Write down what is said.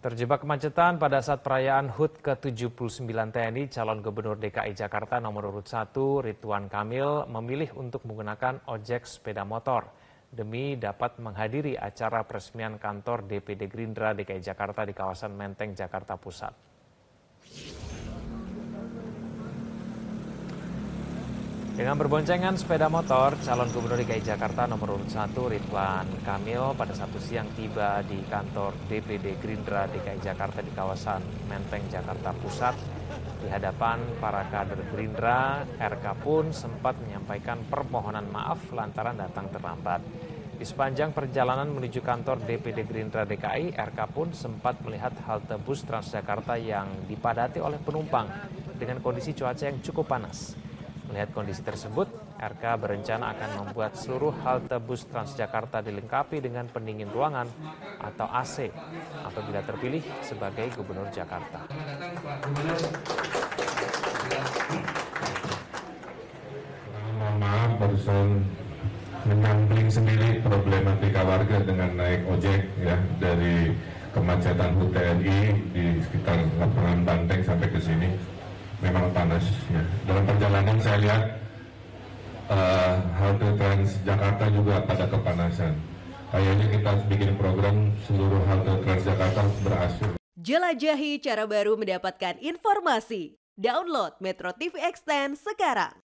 Terjebak kemacetan pada saat perayaan HUT ke-79 TNI, calon Gubernur DKI Jakarta nomor urut 1 Ridwan Kamil memilih untuk menggunakan ojek sepeda motor demi dapat menghadiri acara peresmian kantor DPD Gerindra DKI Jakarta di kawasan Menteng, Jakarta Pusat. Dengan berboncengan sepeda motor, calon Gubernur DKI Jakarta nomor urut 1 Ridwan Kamil pada Sabtu siang tiba di kantor DPD Gerindra DKI Jakarta di kawasan Menteng, Jakarta Pusat. Di hadapan para kader Gerindra, RK pun sempat menyampaikan permohonan maaf lantaran datang terlambat. Di sepanjang perjalanan menuju kantor DPD Gerindra DKI, RK pun sempat melihat halte bus Transjakarta yang dipadati oleh penumpang dengan kondisi cuaca yang cukup panas. Melihat kondisi tersebut, RK berencana akan membuat seluruh halte bus Transjakarta dilengkapi dengan pendingin ruangan atau AC apabila terpilih sebagai Gubernur Jakarta. Maaf, barusan menyampling sendiri problematika warga dengan naik ojek ya dari kemacetan HUT TNI di sekitar lapangan Banteng sampai ke sini. Memang panas ya. Dalam perjalanan saya lihat halte Transjakarta juga pada kepanasan. Kayaknya kita harus bikin program seluruh halte Transjakarta berAC. Jelajahi cara baru mendapatkan informasi. Download MetroTV Extend sekarang.